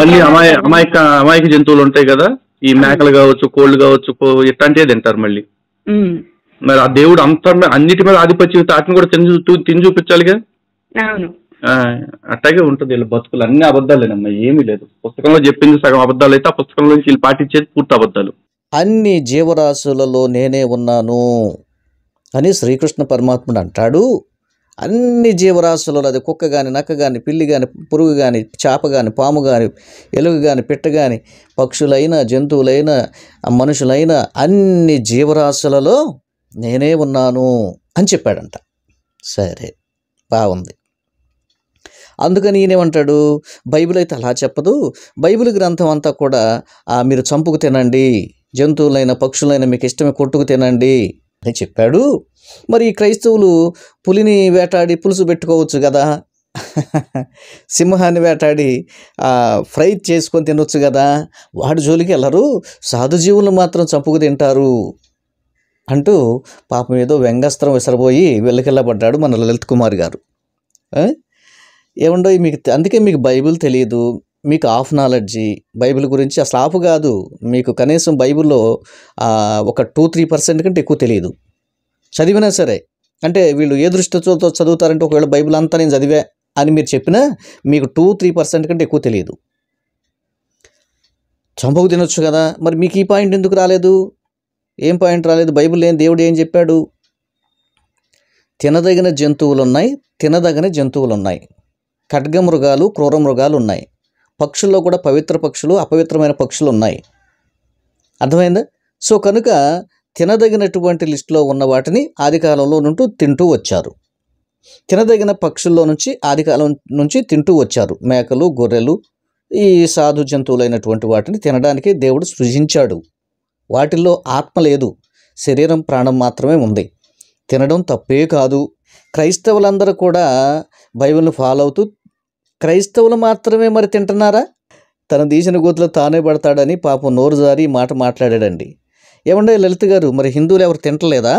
మళ్ళీ అమాయ అమాయక అమాయక జంతువులు ఉంటాయి కదా, ఈ మేకలు కావచ్చు, కోళ్లు కావచ్చు, ఇట్లాంటివే తింటారు. మళ్ళీ మరి ఆ దేవుడు అంత అన్నిటి మీద ఆధిపత్యం, వాటిని కూడా తిని తిని చూపించాలిగా. అట్టాగే ఉంటుంది వీళ్ళ బతుకులు, అన్ని అబద్ధాలేనమ్మా, ఏమీ లేదు. పుస్తకంలో చెప్పింది సగం అబద్ధాలు అయితే ఆ పుస్తకంలో వీళ్ళు పాటించేది పూర్తి అబద్ధాలు. అన్ని జీవరాశులలో నేనే ఉన్నాను అని శ్రీకృష్ణ పరమాత్ముడు అంటాడు. అన్ని జీవరాశులలో, అది కుక్క కానీ, నక్క కానీ, పిల్లి కానీ, పురుగు కానీ, చేప కానీ, పాము కానీ, ఎలుగు కానీ, పిట్ట కానీ, పక్షులైనా, జంతువులైనా, మనుషులైనా, అన్ని జీవరాశులలో నేనే ఉన్నాను అని చెప్పాడంట. సరే, బాగుంది. అందుకని ఈయనేమంటాడు, బైబిల్ అయితే అలా చెప్పదు. బైబిల్ గ్రంథం అంతా కూడా మీరు చంపుకు తినండి, జంతువులైన పక్షులైన మీకు ఇష్టమే కొట్టుకు తినండి అని చెప్పాడు. మరి ఈ క్రైస్తవులు పులిని వేటాడి పులుసు పెట్టుకోవచ్చు కదా, సింహాన్ని వేటాడి ఫ్రై చేసుకొని తినొచ్చు కదా, వాడి జోలికి వెళ్ళరు, సాధుజీవులు మాత్రం చంపుకు తింటారు అంటూ పాపం ఏదో వ్యంగస్త్రం విసరబోయి వెళ్ళకెళ్ళబడ్డాడు మన లలిత్ కుమార్ గారు. ఏమండో మీకు అందుకే మీకు బైబిల్ తెలియదు, మీకు ఆఫ్ నాలెడ్జీ, బైబిల్ గురించి అసలు ఆఫ్ కాదు, మీకు కనీసం బైబిల్లో ఒక టూ త్రీ పర్సెంట్ కంటే ఎక్కువ తెలియదు. చదివినా సరే, అంటే వీళ్ళు ఏ దృష్టితో చదువుతారంటే, ఒకవేళ బైబిల్ అంతా నేను చదివా అని మీరు చెప్పినా మీకు టూ త్రీ పర్సెంట్ కంటే ఎక్కువ తెలియదు. చంపకు తినొచ్చు కదా, మరి మీకు ఈ పాయింట్ ఎందుకు రాలేదు? ఏం పాయింట్ రాలేదు? బైబిల్ ఏం, దేవుడు ఏం చెప్పాడు? తినదగిన జంతువులు ఉన్నాయి, తినదగిన జంతువులు ఉన్నాయి, ఖడ్గమృగాలు, క్రూర మృగాలు ఉన్నాయి, పక్షుల్లో కూడా పవిత్ర పక్షులు, అపవిత్రమైన పక్షులు ఉన్నాయి. అర్థమైందా? సో కనుక తినదగినటువంటి లిస్టులో ఉన్న వాటిని ఆదికాలంలో నుండి తింటూ వచ్చారు, తినదగిన పక్షుల్లో నుంచి ఆదికాలం నుంచి తింటూ వచ్చారు. మేకలు, గొర్రెలు, ఈ సాధు జంతువులైనటువంటి వాటిని తినడానికి దేవుడు సృజించాడు. వాటిల్లో ఆత్మ లేదు, శరీరం, ప్రాణం మాత్రమే ఉంది. తినడం తప్పే కాదు. క్రైస్తవులందరూ కూడా బైబిల్ను ఫాలో అవుతూ క్రైస్తవులు మాత్రమే మరి తింటున్నారా? తను తీసిన గోతులో తానే పడతాడని పాపం నోరు జారి మాట మాట్లాడాడండి. ఏమండే లలిత గారు, మరి హిందువులు ఎవరు తింటలేదా?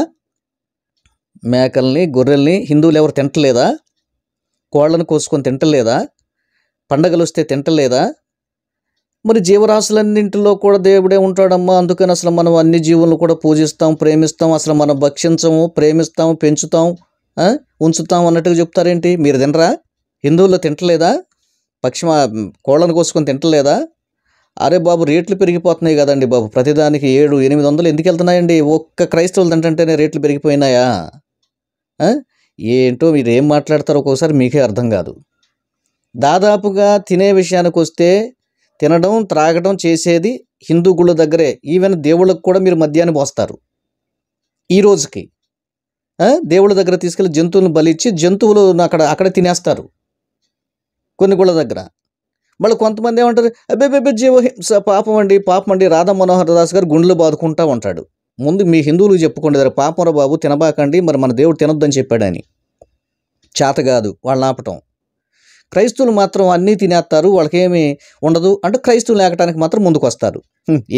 మేకల్ని, గొర్రెల్ని హిందువులు ఎవరు తింటలేదా? కోళ్ళను కోసుకొని తింటలేదా? పండగలు వస్తే తింటలేదా? మరి జీవరాశులన్నింటిలో కూడా దేవుడే ఉంటాడమ్మా, అందుకని అసలు మనం అన్ని జీవులను కూడా పూజిస్తాం, ప్రేమిస్తాం, అసలు మనం భక్షించము, ప్రేమిస్తాం, పెంచుతాం, ఉంచుతాం అన్నట్టుగా చెప్తారేంటి? మీరు తినరా? హిందువులు తింటలేదా? పక్షిమ కోళ్ళను కోసుకొని తింటలేదా? అరే బాబు, రేట్లు పెరిగిపోతున్నాయి కదండి బాబు, ప్రతిదానికి ఏడు ఎనిమిది వందలు ఎందుకు వెళ్తున్నాయండి? ఒక్క క్రైస్తవులు తింటంటేనే రేట్లు పెరిగిపోయినాయా? ఏంటో మీరు ఏం మాట్లాడతారో ఒక్కోసారి మీకే అర్థం కాదు. దాదాపుగా తినే విషయానికి వస్తే తినడం, త్రాగడం చేసేది హిందూ గుళ్ళ దగ్గరే. ఈవెన్ దేవుళ్ళకు కూడా మీరు మద్యాన్ని పోస్తారు ఈ రోజుకి. దేవుళ్ళ దగ్గర తీసుకెళ్ళి జంతువులను బలిచ్చి జంతువులు అక్కడ అక్కడ తినేస్తారు కొన్ని గుళ్ళ దగ్గర. మళ్ళీ కొంతమంది ఏమంటారు, అబ్బేబే జీవహింస పాపం అండి, పాపం అండి. రాధా మనోహర్ దాస్ గారు గుండెలు బాదుకుంటా ఉంటాడు, ముందు మీ హిందువులకు చెప్పుకుంటారు, పాపంరా బాబు, తినబాకండి, మరి మన దేవుడు తినొద్దని చెప్పాడని. చేత కాదు వాళ్ళని ఆపటం. క్రైస్తువులు మాత్రం అన్నీ తినేస్తారు, వాళ్ళకేమీ ఉండదు అంటే క్రైస్తువులు లేకటానికి మాత్రం ముందుకు వస్తారు.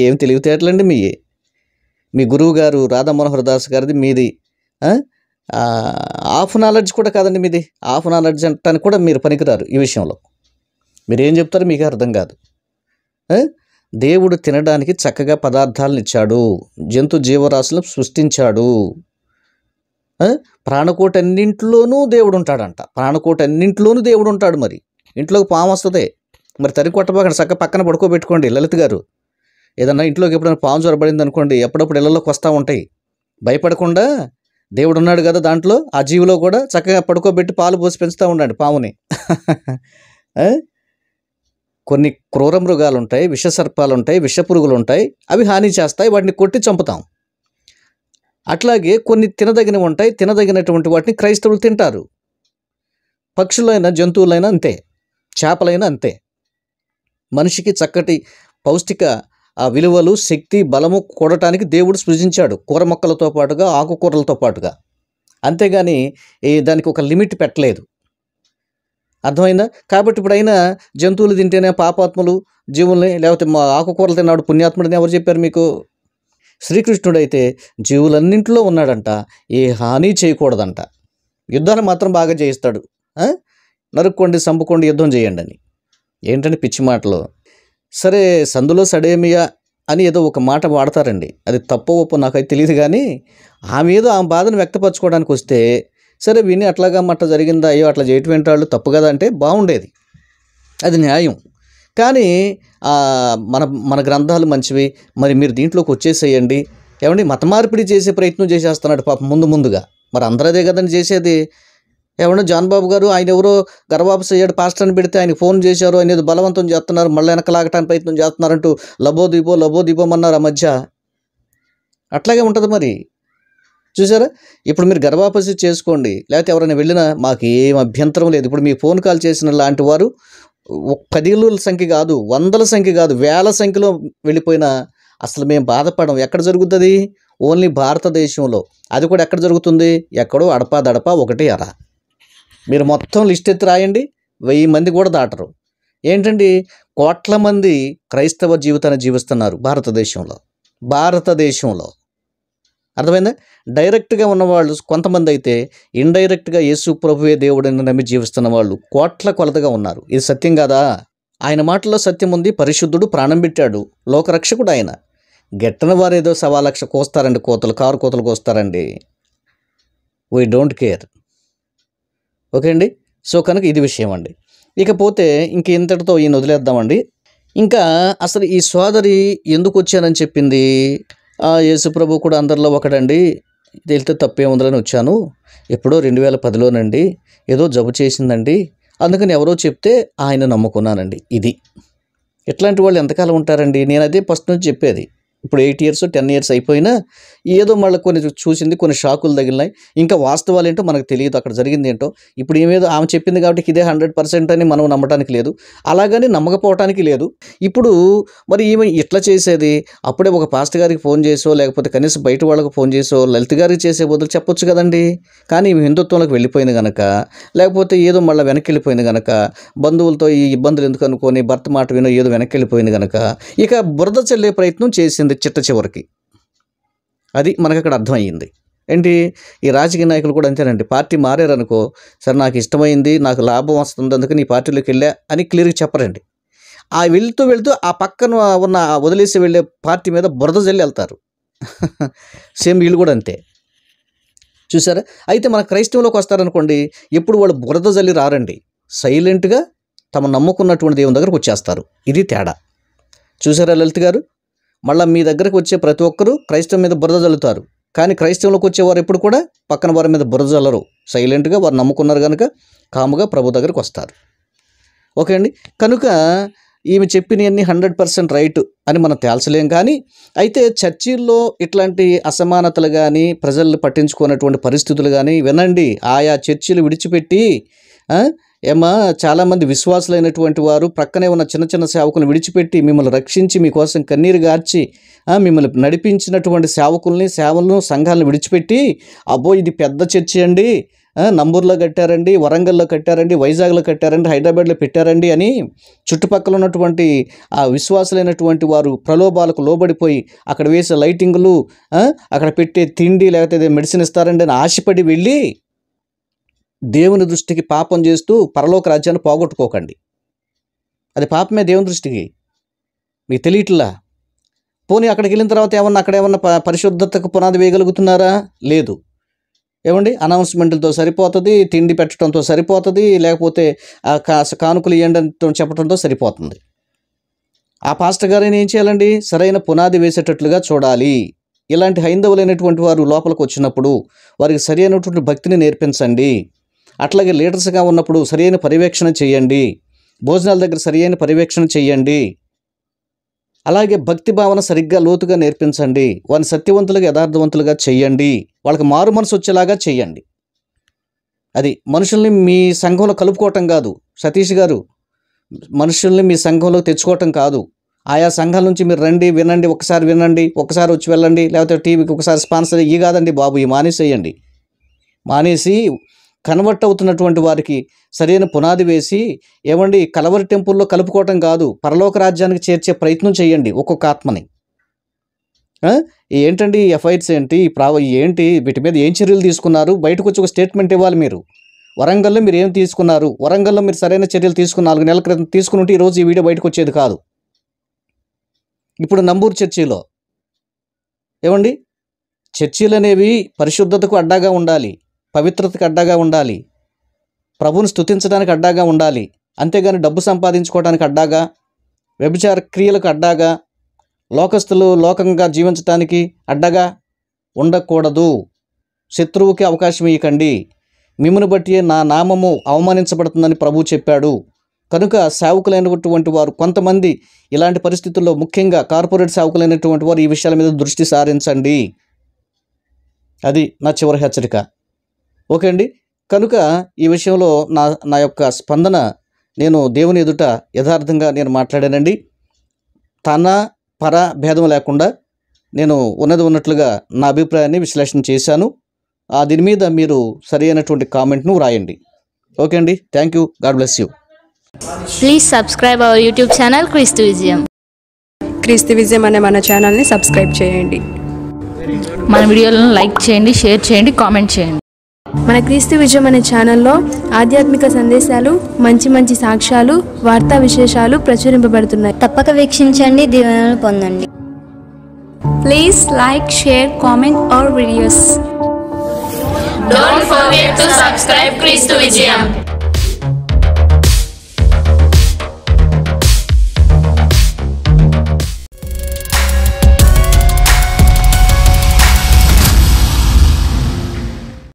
ఏమి తెలివితేటలండి మీ మీ గురువు గారు రాధా మనోహర్ దాస్ గారిది, మీది ఆఫ్ నాలెడ్జ్ కూడా కాదండి మీది. ఆఫ్ నాలెడ్జ్ అంటానికి కూడా మీరు పనికిరారు ఈ విషయంలో. మీరేం చెప్తారో మీకే అర్థం కాదు. దేవుడు తినడానికి చక్కగా పదార్థాలను ఇచ్చాడు, జంతు జీవరాశులను సృష్టించాడు. ప్రాణకోటి అన్నింటిలోనూ దేవుడు ఉంటాడంట, ప్రాణకోటి అన్నింటిలోనూ దేవుడు ఉంటాడు. మరి ఇంట్లోకి పాము వస్తుంది, మరి తరి కొట్టబాకండి, చక్క పక్కన పడుకోబెట్టుకోండి లలిత్ గారు. ఏదన్నా ఇంట్లోకి ఎప్పుడైనా పాము జ్వరబడింది అనుకోండి, ఎప్పుడప్పుడు ఇళ్ళలోకి వస్తూ ఉంటాయి, భయపడకుండా దేవుడు ఉన్నాడు కదా దాంట్లో, ఆ జీవిలో కూడా చక్కగా పడుకోబెట్టి పాలు పోసి పెంచుతూ ఉండండి పాముని. కొన్ని క్రూర మృగాలు ఉంటాయి, విషసర్పాలు ఉంటాయి, విషపురుగులు ఉంటాయి, అవి హాని చేస్తాయి, వాటిని కొట్టి చంపుతాం. అట్లాగే కొన్ని తినదగినవి ఉంటాయి, తినదగినటువంటి వాటిని క్రైస్తవులు తింటారు. పక్షులైనా, జంతువులైనా అంతే, చేపలైనా అంతే. మనిషికి చక్కటి పౌష్టిక ఆ విలువలు, శక్తి, బలము కూడటానికి దేవుడు సృజించాడు, కూర మొక్కలతో పాటుగా, ఆకుకూరలతో పాటుగా. అంతేగాని దానికి ఒక లిమిట్ పెట్టలేదు. అర్థమైందా? కాబట్టి ఇప్పుడైనా జంతువులు తింటేనే పాపాత్ములు జీవుల్ని, లేకపోతే మా ఆకుకూరలు తిన్నాడు పుణ్యాత్ముడిని ఎవరు చెప్పారు మీకు? శ్రీకృష్ణుడైతే జీవులన్నింటిలో ఉన్నాడంట, ఏ హాని చేయకూడదంట, యుద్ధాన్ని మాత్రం బాగా చేయిస్తాడు. నరుక్కోండి, సంపుకోండి, యుద్ధం చేయండి అని. ఏంటంటే పిచ్చి మాటలో. సరే, సందులో సడేమియా అని ఏదో ఒక మాట వాడతారండి, అది తప్పో ఒప్పో నాకైతే తెలియదు, కానీ ఆ మీద ఆ బాధను వ్యక్తపరచుకోవడానికి వస్తే సరే విని అట్లాగా మట్ట జరిగిందా, అయ్యో అట్లా చేయటం ఏంటాళ్ళు తప్పు కదా అంటే బాగుండేది, అది న్యాయం. కానీ మన మన గ్రంథాలు మంచివి, మరి మీరు దీంట్లోకి వచ్చేసేయండి, ఏమండి మతమార్పిడి చేసే ప్రయత్నం చేసేస్తున్నాడు పాపం ముందు ముందుగా. మరి అందరదే కదండి చేసేది. ఏమన్నా జాన్ బాబు గారు ఆయన ఎవరో గర్వాపస్ అయ్యాడు పాస్టర్ అని పెడితే ఆయన ఫోన్ చేశారు, ఆయన ఏదో బలవంతం చేస్తున్నారు, మళ్ళీ వెనకలాగటానికి ప్రయత్నం చేస్తున్నారంటూ లబో దీపో లబో దీపం అన్నారు ఆ మధ్య. అట్లాగే ఉంటుంది మరి, చూసారా. ఇప్పుడు మీరు గర్వాపసి చేసుకోండి, లేకపోతే ఎవరైనా వెళ్ళినా మాకు ఏం అభ్యంతరం లేదు. ఇప్పుడు మీ ఫోన్ కాల్ చేసిన లాంటి వారు పదిల సంఖ్య కాదు, వందల సంఖ్య కాదు, వేల సంఖ్యలో వెళ్ళిపోయినా అసలు మేము బాధపడం. ఎక్కడ జరుగుతుంది? ఓన్లీ భారతదేశంలో. అది కూడా ఎక్కడ జరుగుతుంది? ఎక్కడో అడపా దడపా ఒకటి అర. మీరు మొత్తం లిస్ట్ ఎత్తి రాయండి, వెయ్యి మంది కూడా దాటరు. ఏంటండి, కోట్ల మంది క్రైస్తవ జీవితాన్ని జీవిస్తున్నారు భారతదేశంలో. భారతదేశంలో అర్థమైందా? డైరెక్ట్గా ఉన్నవాళ్ళు కొంతమంది అయితే ఇండైరెక్ట్గా యేసు ప్రభువే దేవుడిని నమ్మి జీవిస్తున్న వాళ్ళు కోట్ల కొలతగా ఉన్నారు. ఇది సత్యం కాదా? ఆయన మాటల్లో సత్యం ఉంది. పరిశుద్ధుడు ప్రాణం పెట్టాడు, లోకరక్షకుడు ఆయన. గెట్టన వారు ఏదో సవా లక్ష కోస్తారండి, కోతలు కారు కోతలు కోస్తారండి. We don't care. ఓకే అండి. సో కనుక ఇది విషయం అండి. ఇకపోతే ఇంక ఇంతటితో ఈయన వదిలేద్దామండి. ఇంకా అసలు ఈ సోదరి ఎందుకు వచ్చానని చెప్పింది, యేసు ప్రభు కూడా అందరిలో ఒకడండి, తెలితే తప్పేముందని వచ్చాను, ఎప్పుడో రెండు వేల పదిలోనండి ఏదో జబ్బు చేసిందండి, అందుకని ఎవరో చెప్తే ఆయన నమ్ముకున్నానండి. ఇది ఇట్లాంటి వాళ్ళు ఎంతకాలం ఉంటారండి? నేను అదే ఫస్ట్ నుంచి చెప్పేది. ఇప్పుడు ఎయిట్ ఇయర్స్ టెన్ ఇయర్స్ అయిపోయినా ఏదో మళ్ళీ కొన్ని చూసింది, కొన్ని షాకులు తగిలినాయి, ఇంకా వాస్తవాలు ఏంటో మనకు తెలియదు, అక్కడ జరిగింది ఏంటో. ఇప్పుడు ఏమేదో ఆమె చెప్పింది కాబట్టి ఇదే హండ్రెడ్ పర్సెంట్ అని మనం నమ్మటానికి లేదు, అలాగని నమ్మకపోవటానికి లేదు. ఇప్పుడు మరి ఈమె ఇట్లా చేసేది, అప్పుడే ఒక పాస్ట్ గారికి ఫోన్ చేసో, లేకపోతే కనీసం బయట వాళ్ళకి ఫోన్ చేసో, లలిత గారికి చేసే బదులు చెప్పొచ్చు కదండి. కానీ ఈమె హిందుత్వంలోకి వెళ్ళిపోయింది కనుక, లేకపోతే ఏదో మళ్ళీ వెనక్కి వెళ్ళిపోయింది కనుక, బంధువులతో ఈ ఇబ్బందులు ఎందుకు అనుకోని భర్త మాట వినో ఏదో వెనక్కి వెళ్ళిపోయింది కనుక ఇక బురద చెల్లే ప్రయత్నం చేసింది చిట్ట చివరికి. అది మనకు అక్కడ అర్థమయ్యింది. ఏంటి, ఈ రాజకీయ నాయకులు కూడా అంతేనండి. పార్టీ మారారనుకో, సరే నాకు ఇష్టమైంది, నాకు లాభం వస్తుంది, అందుకని ఈ పార్టీలోకి వెళ్ళా అని క్లియర్గా చెప్పరండి. ఆ వెళ్తూ వెళ్తూ ఆ పక్కన ఉన్న వదిలేసి వెళ్ళే పార్టీ మీద బురద జల్లి వెళ్తారు. సేమ్ వీళ్ళు కూడా అంతే, చూసారా. అయితే మన క్రైస్తవంలోకి వస్తారనుకోండి, ఎప్పుడు వాళ్ళు బురద జల్లి రారండి, సైలెంట్గా తమ నమ్ముకున్నటువంటి దేవుని దగ్గరకు వచ్చేస్తారు. ఇది తేడా, చూసారా లలిత్ గారు. మళ్ళీ మీ దగ్గరకు వచ్చే ప్రతి ఒక్కరూ క్రైస్తవం మీద బురద జల్లుతారు, కానీ క్రైస్తవంలోకి వచ్చేవారు ఎప్పుడు కూడా పక్కన వారి మీద బురద జల్లరు, సైలెంట్గా వారు నమ్ముకున్నారు కనుక కాముగా ప్రభు దగ్గరకు వస్తారు. ఓకే అండి. కనుక ఈమె చెప్పినవన్నీ హండ్రెడ్ పర్సెంట్ రైట్ అని మనం తేల్చలేం. కానీ అయితే చర్చిల్లో ఇట్లాంటి అసమానతలు కానీ, ప్రజలు పట్టించుకున్నటువంటి పరిస్థితులు కానీ వినండి. ఆయా చర్చిలు విడిచిపెట్టి ఏమా చాలామంది విశ్వాసులైనటువంటి వారు ప్రక్కనే ఉన్న చిన్న చిన్న సేవకులను విడిచిపెట్టి మిమ్మల్ని రక్షించి మీకోసం కన్నీరు గార్చి మిమ్మల్ని నడిపించినటువంటి సేవకుల్ని, సేవలను, సంఘాలను విడిచిపెట్టి అబ్బో ఇది పెద్ద చర్చి అండి, నంబూర్లో కట్టారండి, వరంగల్లో కట్టారండి, వైజాగ్లో కట్టారండి, హైదరాబాద్లో పెట్టారండి అని చుట్టుపక్కల ఉన్నటువంటి ఆ విశ్వాసులైనటువంటి వారు ప్రలోభాలకు లోబడిపోయి అక్కడ వేసే లైటింగులు, అక్కడ పెట్టే తిండి, లేకపోతే మెడిసిన్ ఇస్తారండి అని ఆశపడి వెళ్ళి దేవుని దృష్టికి పాపం చేస్తూ పరలోక రాజ్యాన్ని పోగొట్టుకోకండి. అది పాపమే దేవుని దృష్టికి, మీకు తెలియట్లా. పోనీ అక్కడికి వెళ్ళిన తర్వాత ఏమన్నా అక్కడ ఏమన్నా పరిశుద్ధతకు పునాది వేయగలుగుతున్నారా? లేదు. ఏమండి, అనౌన్స్మెంట్లతో సరిపోతుంది, తిండి పెట్టడంతో సరిపోతుంది, లేకపోతే కానుకలు ఇవ్వడంతో చెప్పడంతో సరిపోతుంది. ఆ పాస్టర్ గారైనా ఏం చేయాలండి, సరైన పునాది వేసేటట్లుగా చూడాలి. ఇలాంటి హైందవులైనటువంటి వారు లోపలికి వచ్చినప్పుడు వారికి సరైనటువంటి భక్తిని నేర్పించండి. అట్లాగే లీడర్స్గా ఉన్నప్పుడు సరైన పర్యవేక్షణ చేయండి, భోజనాల దగ్గర సరైన పర్యవేక్షణ చేయండి, అలాగే భక్తి భావన సరిగ్గా లోతుగా నేర్పించండి, వారిని సత్యవంతులుగా యథార్థవంతులుగా చేయండి, వాళ్ళకి మారు మనసు వచ్చేలాగా చేయండి. అది మనుషుల్ని మీ సంఘంలో కలుపుకోవటం కాదు సతీష్ గారు, మనుషుల్ని మీ సంఘంలో తెచ్చుకోవటం కాదు. ఆయా సంఘాల నుంచి మీరు రండి, వినండి, ఒకసారి వినండి, ఒకసారి వచ్చి వెళ్ళండి, లేకపోతే టీవీకి ఒకసారి స్పాన్సర్ ఇవి కాదండి బాబు, ఇవి మానేసేయండి. మానేసి కన్వర్ట్ అవుతున్నటువంటి వారికి సరైన పునాది వేసి ఏమండి కలవరి టెంపుల్లో కలుపుకోవటం కాదు, పరలోక రాజ్యానికి చేర్చే ప్రయత్నం చేయండి ఒక్కొక్క ఆత్మని. ఏంటండి ఎఫ్ఐఆర్స్ ఏంటి ప్రావ ఏంటి వీటి మీద ఏం చర్యలు తీసుకున్నారు? బయటకు వచ్చి ఒక స్టేట్మెంట్ ఇవ్వాలి. మీరు వరంగల్లో మీరు ఏం తీసుకున్నారు? వరంగల్లో మీరు సరైన చర్యలు తీసుకున్న నాలుగు నెలల క్రితం తీసుకుంటే ఈరోజు ఈ వీడియో బయటకు వచ్చేది కాదు. ఇప్పుడు నంబూరు చర్చిలో ఏమండి, చర్చిలు అనేవి పరిశుద్ధతకు అడ్డాగా ఉండాలి, పవిత్రతకు అడ్డాగా ఉండాలి, ప్రభువును స్తుతించడానికి అడ్డాగా ఉండాలి, అంతేగాని డబ్బు సంపాదించుకోవడానికి అడ్డాగా, వ్యభిచార క్రియలకు అడ్డాగా, లోకస్తులు లోకంగా జీవించడానికి అడ్డగా ఉండకూడదు. శత్రువుకి అవకాశం ఇవ్వకండి, మిమ్మను బట్టియే నా నామము అవమానించబడుతుందని ప్రభువు చెప్పాడు. కనుక సేవకులైనటువంటి వారు కొంతమంది ఇలాంటి పరిస్థితుల్లో, ముఖ్యంగా కార్పొరేట్ సేవకులైనటువంటి వారు ఈ విషయాల మీద దృష్టి సారించండి. అది నా చివరి హెచ్చరిక. ఓకే అండి. కనుక ఈ విషయంలో నా నా యొక్క స్పందన, నేను దేవుని ఎదుట యథార్థంగా నేను మాట్లాడానండి. తన పర భేదం లేకుండా నేను ఉన్నది ఉన్నట్లుగా నా అభిప్రాయాన్ని విశ్లేషణ చేశాను. ఆ దీని మీద మీరు సరి అయినటువంటి కామెంట్ను రాయండి. ఓకే అండి, thank you, God bless you. Please subscribe our YouTube channel క్రీస్తు విజయం. క్రీస్తు విజయం అనే మన ఛానల్ని సబ్స్క్రైబ్ చేయండి. మన వీడియోలను లైక్ చేయండి, షేర్ చేయండి, కామెంట్ చేయండి. మన క్రీస్తు విజయం అనే ఛానల్లో ఆధ్యాత్మిక సందేశాలు, మంచి మంచి సాక్ష్యాలు, వార్తా విశేషాలు ప్రచురింపబడుతున్నాయి. తప్పక వీక్షించండి, దీవెనలు పొందండి. Please like, share, comment our videos. Don't forget to subscribe Kristu Vijayam.